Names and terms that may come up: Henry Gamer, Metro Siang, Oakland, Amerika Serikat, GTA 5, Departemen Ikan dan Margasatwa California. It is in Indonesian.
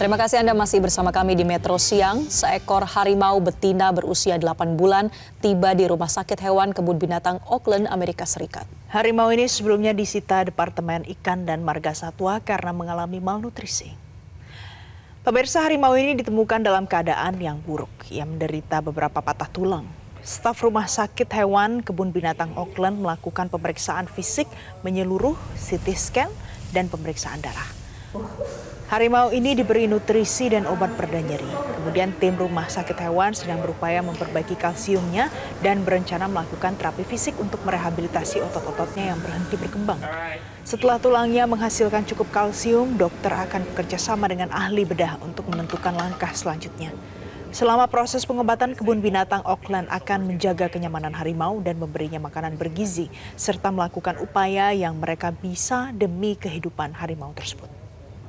Terima kasih Anda masih bersama kami di Metro Siang. Seekor harimau betina berusia 8 bulan tiba di Rumah Sakit Hewan Kebun Binatang Oakland, Amerika Serikat. Harimau ini sebelumnya disita Departemen Ikan dan Marga Satwa karena mengalami malnutrisi. Pemirsa, harimau ini ditemukan dalam keadaan yang buruk. Ia menderita beberapa patah tulang. Staf Rumah Sakit Hewan Kebun Binatang Oakland melakukan pemeriksaan fisik menyeluruh, CT scan, dan pemeriksaan darah. Harimau ini diberi nutrisi dan obat pereda nyeri. Kemudian tim rumah sakit hewan sedang berupaya memperbaiki kalsiumnya dan berencana melakukan terapi fisik untuk merehabilitasi otot-ototnya yang berhenti berkembang. Setelah tulangnya menghasilkan cukup kalsium, dokter akan bekerja sama dengan ahli bedah untuk menentukan langkah selanjutnya. Selama proses pengobatan, Kebun Binatang Oakland akan menjaga kenyamanan harimau dan memberinya makanan bergizi, serta melakukan upaya yang mereka bisa demi kehidupan harimau tersebut.